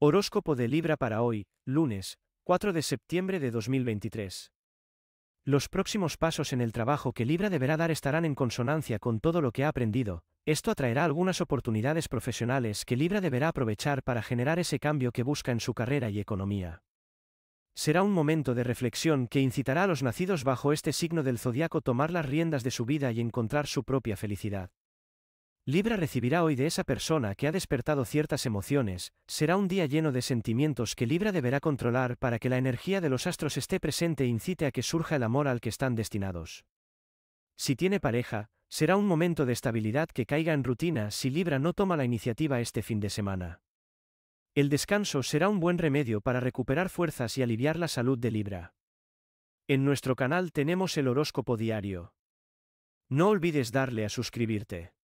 Horóscopo de Libra para hoy, lunes, 4 de septiembre de 2023. Los próximos pasos en el trabajo que Libra deberá dar estarán en consonancia con todo lo que ha aprendido. Esto atraerá algunas oportunidades profesionales que Libra deberá aprovechar para generar ese cambio que busca en su carrera y economía. Será un momento de reflexión que incitará a los nacidos bajo este signo del zodiaco a tomar las riendas de su vida y encontrar su propia felicidad. Libra recibirá hoy de esa persona que ha despertado ciertas emociones. Será un día lleno de sentimientos que Libra deberá controlar para que la energía de los astros esté presente e incite a que surja el amor al que están destinados. Si tiene pareja, será un momento de estabilidad que caiga en rutina si Libra no toma la iniciativa este fin de semana. El descanso será un buen remedio para recuperar fuerzas y aliviar la salud de Libra. En nuestro canal tenemos el horóscopo diario. No olvides darle a suscribirte.